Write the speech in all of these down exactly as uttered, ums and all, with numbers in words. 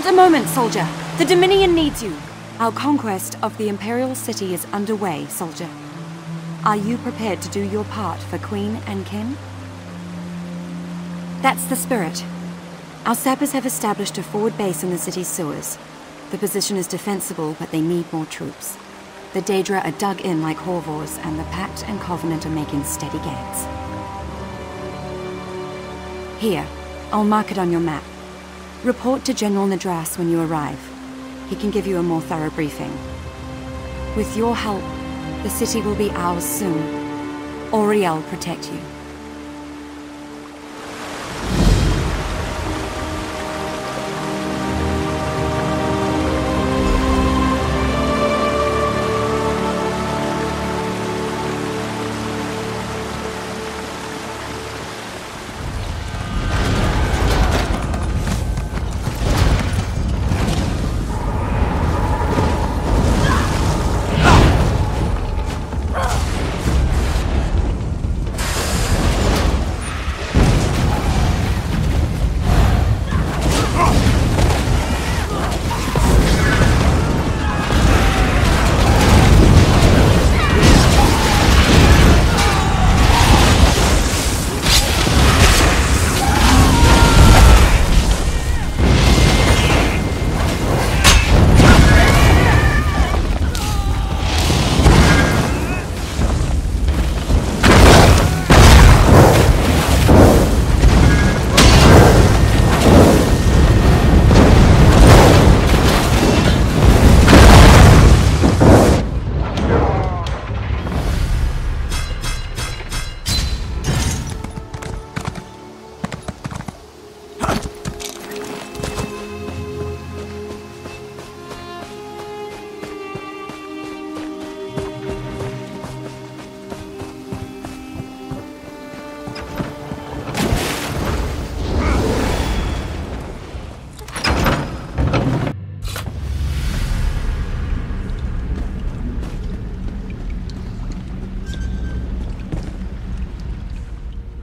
Hold a moment, soldier. The Dominion needs you. Our conquest of the Imperial City is underway, soldier. Are you prepared to do your part for Queen and Kin? That's the spirit. Our sappers have established a forward base in the city's sewers. The position is defensible, but they need more troops. The Daedra are dug in like Horvors, and the Pact and Covenant are making steady gains. Here, I'll mark it on your map. Report to General Nadras when you arrive. He can give you a more thorough briefing. With your help, the city will be ours soon. Auriel protect you.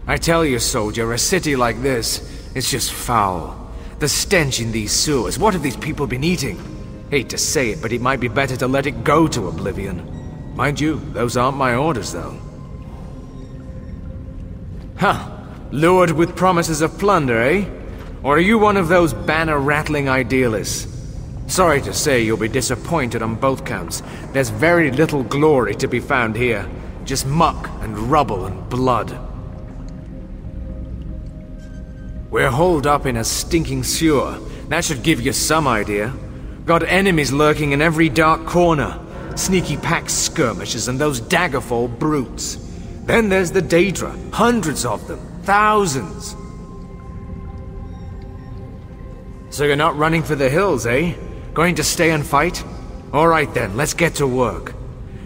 I tell you, soldier, a city like this, it's just foul. The stench in these sewers, what have these people been eating? Hate to say it, but it might be better to let it go to oblivion. Mind you, those aren't my orders, though. Huh. Lured with promises of plunder, eh? Or are you one of those banner-rattling idealists? Sorry to say you'll be disappointed on both counts. There's very little glory to be found here. Just muck and rubble and blood. We're holed up in a stinking sewer. That should give you some idea. Got enemies lurking in every dark corner. Sneaky pack skirmishes and those Daggerfall brutes. Then there's the Daedra. Hundreds of them. Thousands. So you're not running for the hills, eh? Going to stay and fight? Alright then, let's get to work.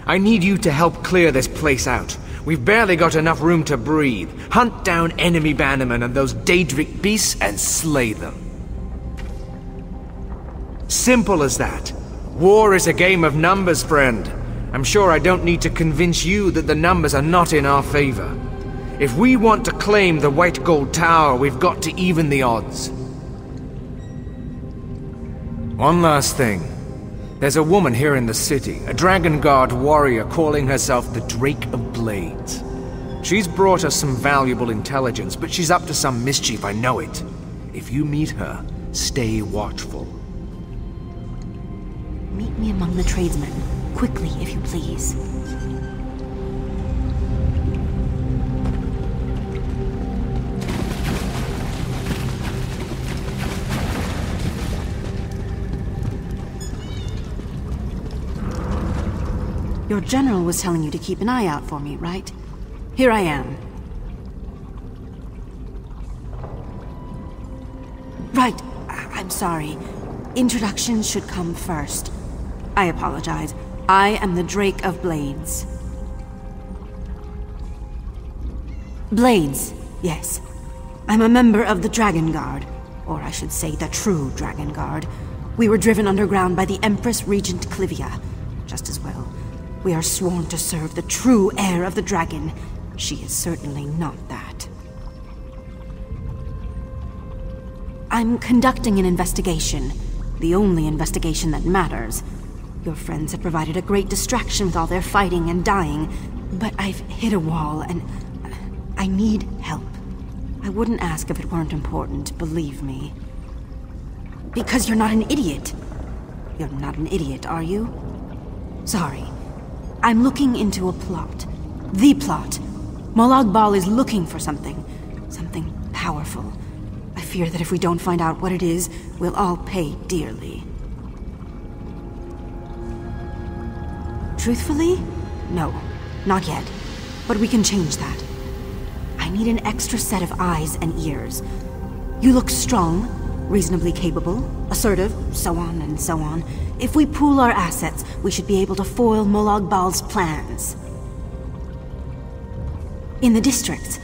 I need you to help clear this place out. We've barely got enough room to breathe. Hunt down enemy bannermen and those Daedric beasts and slay them. Simple as that. War is a game of numbers, friend. I'm sure I don't need to convince you that the numbers are not in our favor. If we want to claim the White Gold Tower, we've got to even the odds. One last thing. There's a woman here in the city, a Dragon Guard warrior calling herself the Drake of Blades. She's brought us some valuable intelligence, but she's up to some mischief, I know it. If you meet her, stay watchful. Meet me among the tradesmen, quickly if you please. Your general was telling you to keep an eye out for me, right? Here I am. Right, I I'm sorry. Introductions should come first. I apologize. I am the Drake of Blades. Blades, yes. I'm a member of the Dragon Guard, or I should say the true Dragon Guard. We were driven underground by the Empress Regent Clivia. Just as well. We are sworn to serve the true heir of the dragon. She is certainly not that. I'm conducting an investigation. The only investigation that matters. Your friends have provided a great distraction with all their fighting and dying, but I've hit a wall and I need help. I wouldn't ask if it weren't important, believe me. Because you're not an idiot. You're not an idiot, are you? Sorry. I'm looking into a plot. The plot. Molag Bal is looking for something. Something powerful. I fear that if we don't find out what it is, we'll all pay dearly. Truthfully? No. Not yet. But we can change that. I need an extra set of eyes and ears. You look strong, reasonably capable, assertive, so on and so on. If we pool our assets, we should be able to foil Molag Bal's plans. In the districts,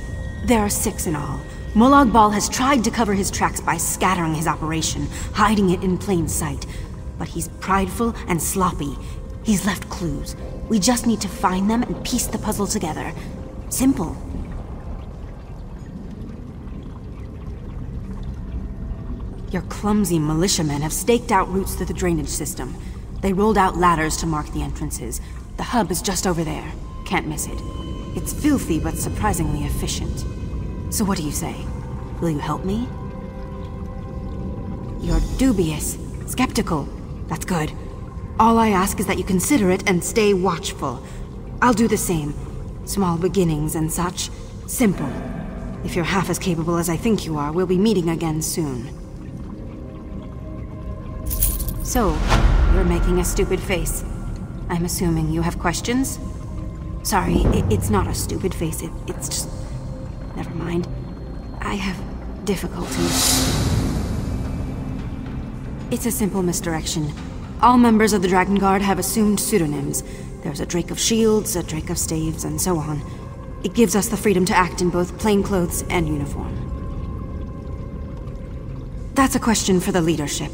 there are six in all. Molag Bal has tried to cover his tracks by scattering his operation, hiding it in plain sight. But he's prideful and sloppy. He's left clues. We just need to find them and piece the puzzle together. Simple. Your clumsy militiamen have staked out routes through the drainage system. They rolled out ladders to mark the entrances. The hub is just over there. Can't miss it. It's filthy, but surprisingly efficient. So what do you say? Will you help me? You're dubious, skeptical. That's good. All I ask is that you consider it and stay watchful. I'll do the same. Small beginnings and such. Simple. If you're half as capable as I think you are, we'll be meeting again soon. So, you're making a stupid face. I'm assuming you have questions? Sorry, it, it's not a stupid face, it, it's just... Never mind. I have difficulties. It's a simple misdirection. All members of the Dragon Guard have assumed pseudonyms. There's a Drake of Shields, a Drake of Staves, and so on. It gives us the freedom to act in both plainclothes and uniform. That's a question for the leadership.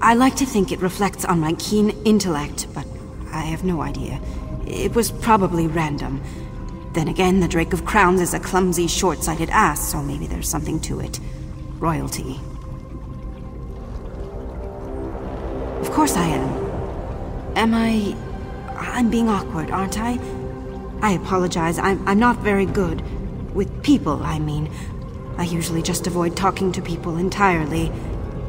I like to think it reflects on my keen intellect, but I have no idea. It was probably random. Then again, the Drake of Crowns is a clumsy, short-sighted ass, so maybe there's something to it. Royalty. Of course I am. Am I... I'm being awkward, aren't I? I apologize, I'm, I'm not very good. With people, I mean. I usually just avoid talking to people entirely.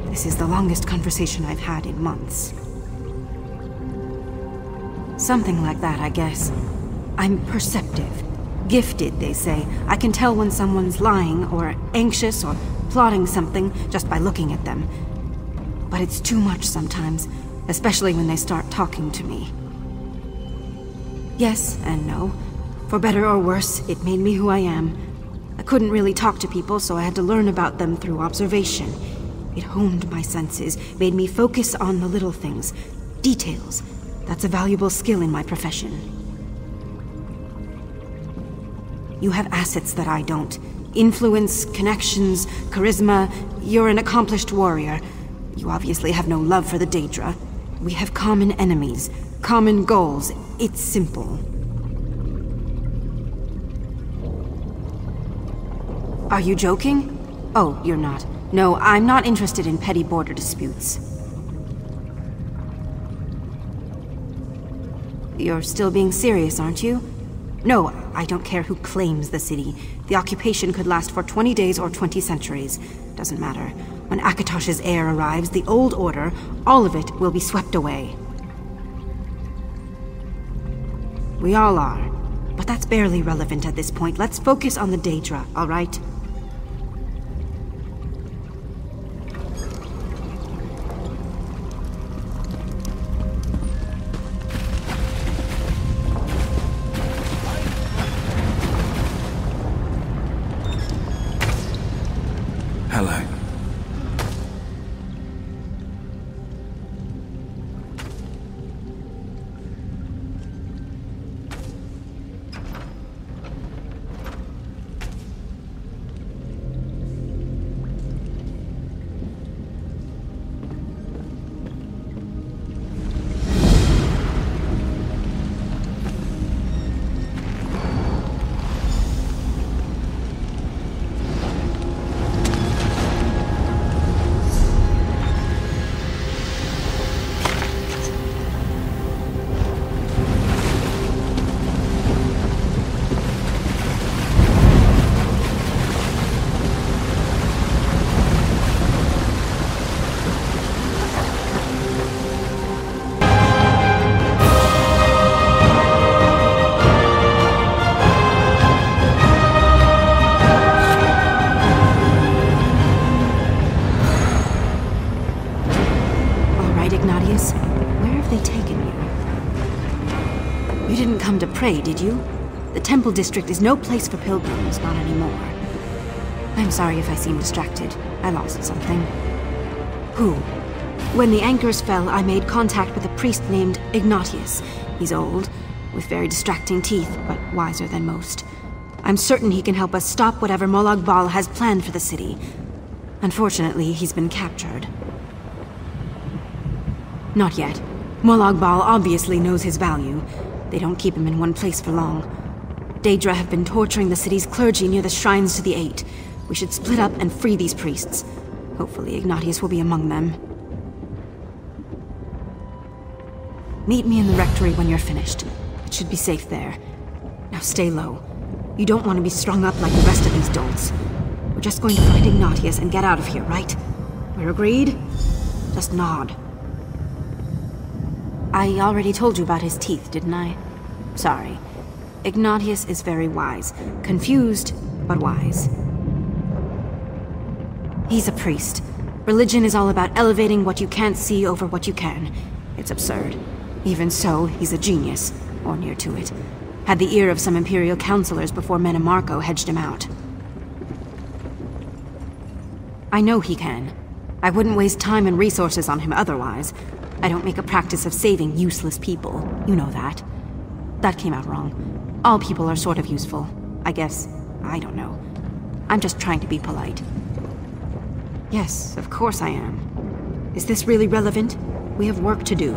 This is the longest conversation I've had in months. Something like that, I guess. I'm perceptive. Gifted, they say. I can tell when someone's lying, or anxious, or plotting something just by looking at them. But it's too much sometimes, especially when they start talking to me. Yes and no. For better or worse, it made me who I am. I couldn't really talk to people, so I had to learn about them through observation. It honed my senses, made me focus on the little things, details. That's a valuable skill in my profession. You have assets that I don't. Influence, connections, charisma. You're an accomplished warrior. You obviously have no love for the Daedra. We have common enemies, common goals. It's simple. Are you joking? Oh, you're not. No, I'm not interested in petty border disputes. You're still being serious, aren't you? No, I don't care who claims the city. The occupation could last for twenty days or twenty centuries. Doesn't matter. When Akatosh's heir arrives, the old order, all of it, will be swept away. We all are. But that's barely relevant at this point. Let's focus on the Daedra, all right? under prey, did you? The temple district is no place for pilgrims, not anymore. I'm sorry if I seem distracted. I lost something. Who? When the anchors fell, I made contact with a priest named Ignatius. He's old, with very distracting teeth, but wiser than most. I'm certain he can help us stop whatever Molag Bal has planned for the city. Unfortunately, he's been captured. Not yet. Molag Bal obviously knows his value. They don't keep him in one place for long. Daedra have been torturing the city's clergy near the shrines to the Eight. We should split up and free these priests. Hopefully Ignatius will be among them. Meet me in the rectory when you're finished. It should be safe there. Now stay low. You don't want to be strung up like the rest of these dolts. We're just going to find Ignatius and get out of here, right? We're agreed? Just nod. I already told you about his teeth, didn't I? Sorry. Ignatius is very wise. Confused, but wise. He's a priest. Religion is all about elevating what you can't see over what you can. It's absurd. Even so, he's a genius, or near to it. Had the ear of some Imperial counselors before Manimarco hedged him out. I know he can. I wouldn't waste time and resources on him otherwise. I don't make a practice of saving useless people. You know that. That came out wrong. All people are sort of useful, I guess. I don't know. I'm just trying to be polite. Yes, of course I am. Is this really relevant? We have work to do.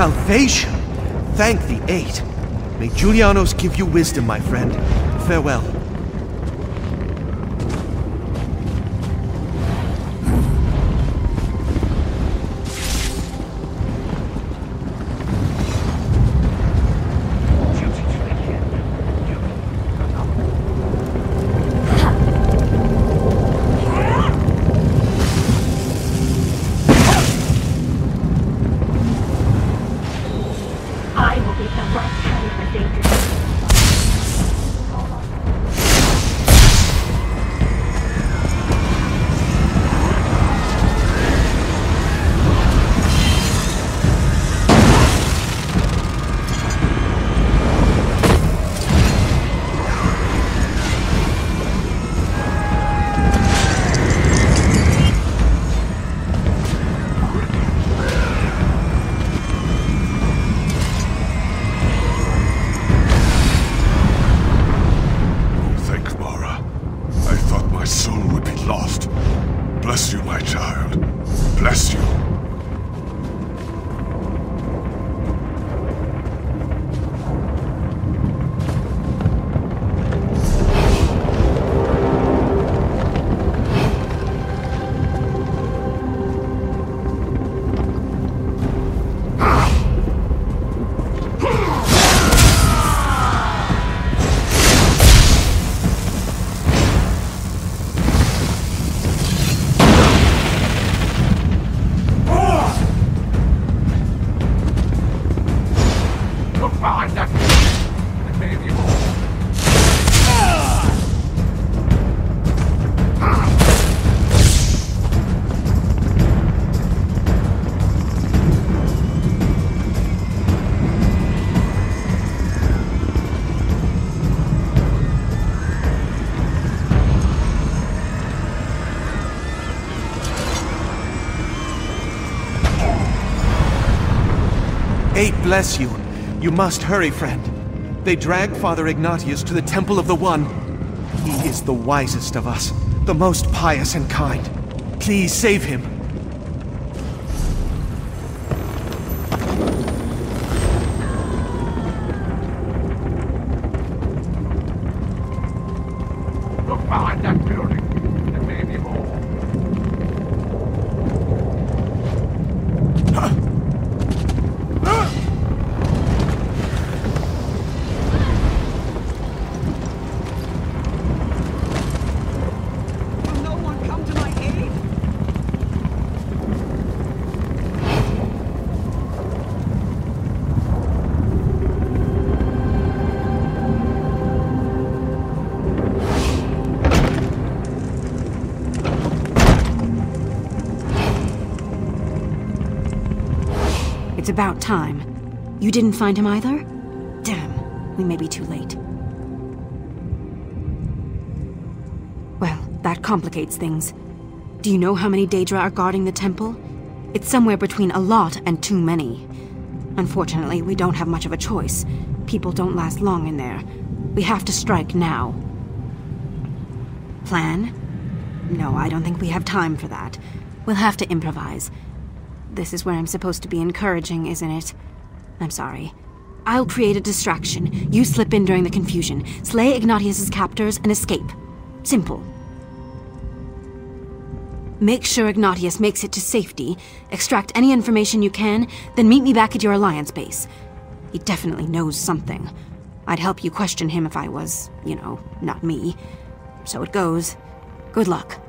Salvation! Thank the Eight. May Julianos give you wisdom, my friend. Farewell. Eight bless you. You must hurry, friend. They drag Father Ignatius to the Temple of the One. He is the wisest of us, the most pious and kind. Please save him. It's about time. You didn't find him either? Damn, we may be too late. Well, that complicates things. Do you know how many Daedra are guarding the temple? It's somewhere between a lot and too many. Unfortunately, we don't have much of a choice. People don't last long in there. We have to strike now. Plan? No, I don't think we have time for that. We'll have to improvise. This is where I'm supposed to be encouraging, isn't it? I'm sorry. I'll create a distraction. You slip in during the confusion, slay Ignatius's captors, and escape. Simple. Make sure Ignatius makes it to safety, extract any information you can, then meet me back at your Alliance base. He definitely knows something. I'd help you question him if I was, you know, not me. So it goes. Good luck.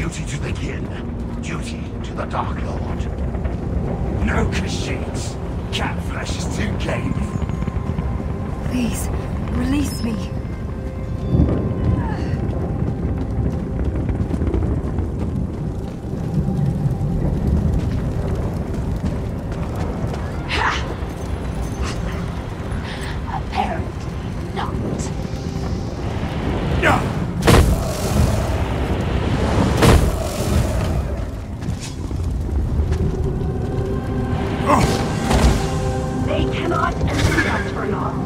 Duty to the kin. Duty to the Dark Lord. No cachets. Cat flesh is too game. Please, release me. Cannot and do not turn on.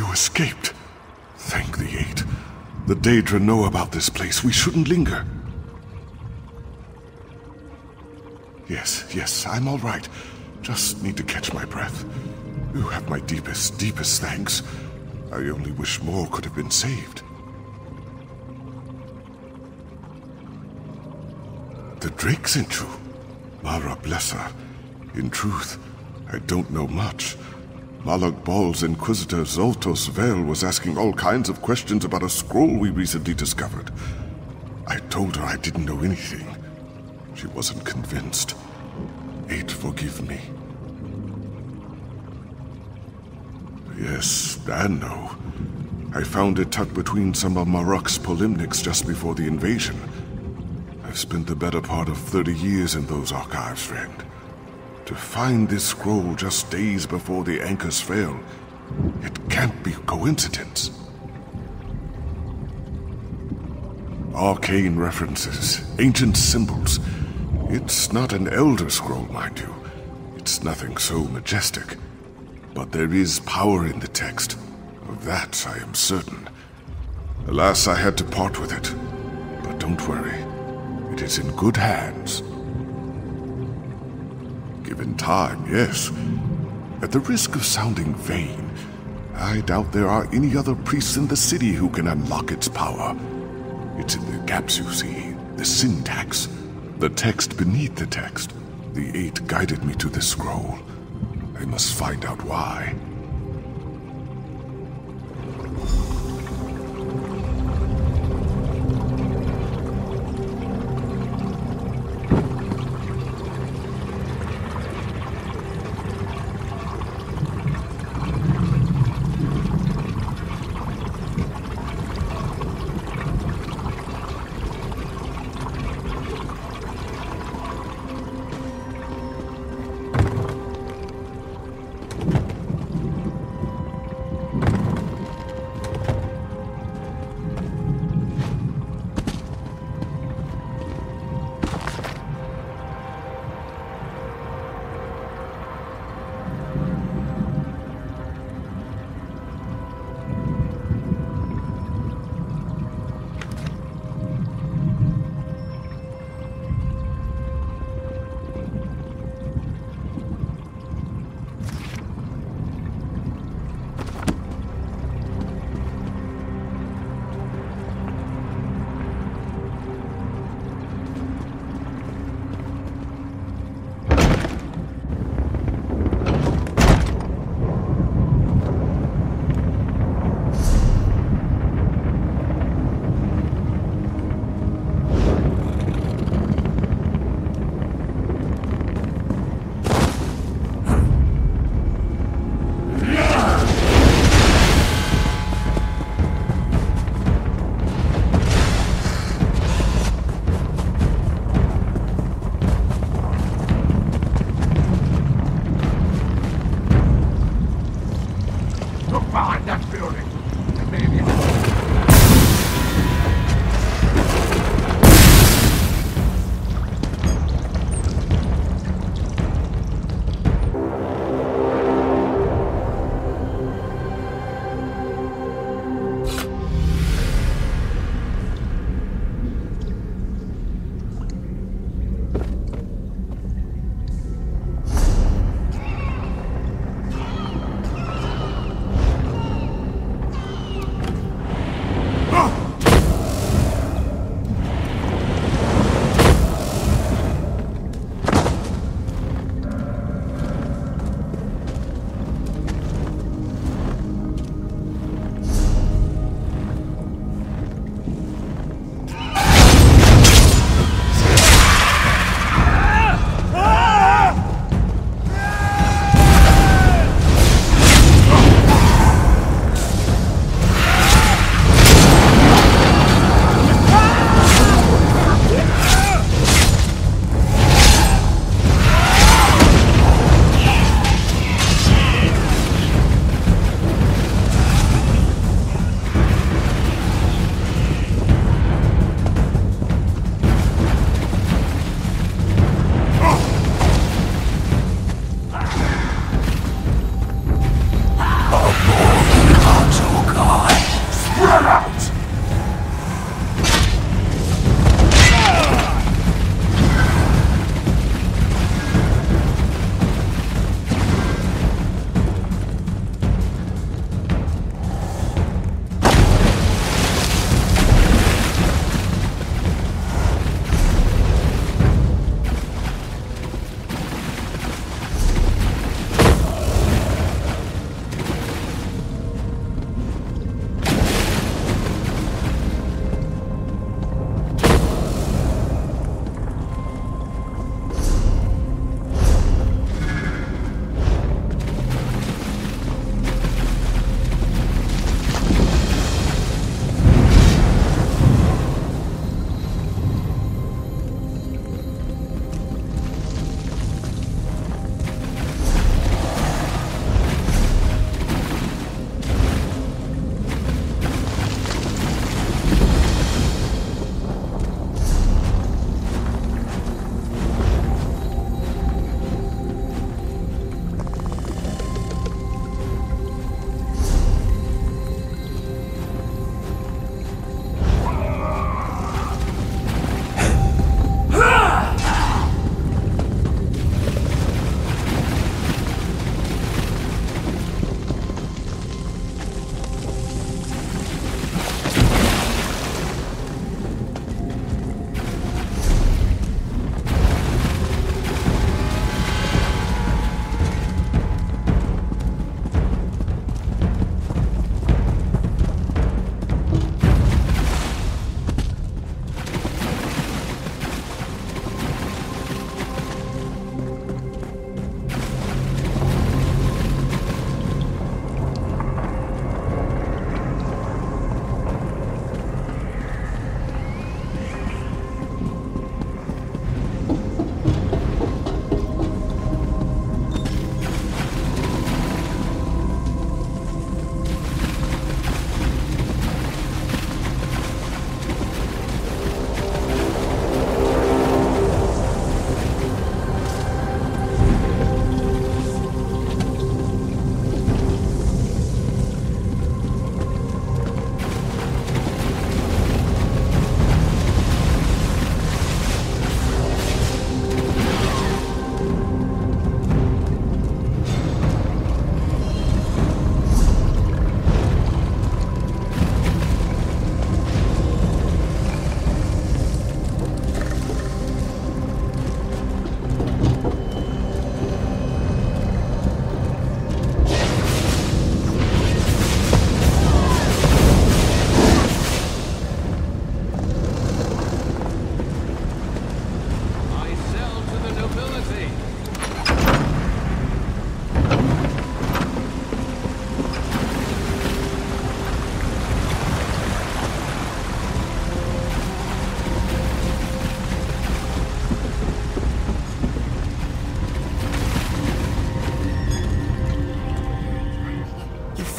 You escaped. Thank the Eight. The Daedra know about this place. We shouldn't linger. Yes, yes, I'm all right. Just need to catch my breath. You have my deepest, deepest thanks. I only wish more could have been saved. The Drake sent you. Mara bless her. In truth, I don't know much. Molag Bal's Inquisitor Zoltos Vel was asking all kinds of questions about a scroll we recently discovered. I told her I didn't know anything. She wasn't convinced. Eight, forgive me. Yes, and no. I found it tucked between some of Marok's polymnics just before the invasion. I've spent the better part of thirty years in those archives, friend. To find this scroll just days before the anchors fell, it can't be coincidence. Arcane references, ancient symbols. It's not an Elder Scroll, mind you. It's nothing so majestic. But there is power in the text. Of that I am certain. Alas, I had to part with it. But don't worry. It is in good hands. Given time, yes. At the risk of sounding vain, I doubt there are any other priests in the city who can unlock its power. It's in the gaps, you see, the syntax, the text beneath the text. The Eight guided me to this scroll. I must find out why.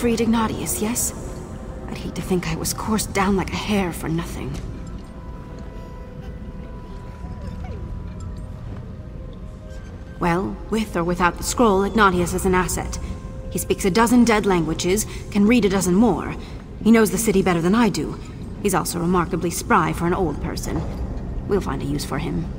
freed Ignatius, yes? I'd hate to think I was coursed down like a hare for nothing. Well, with or without the scroll, Ignatius is an asset. He speaks a dozen dead languages, can read a dozen more. He knows the city better than I do. He's also remarkably spry for an old person. We'll find a use for him.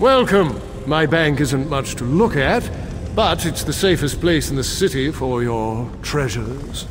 Welcome! My bank isn't much to look at, but it's the safest place in the city for your treasures.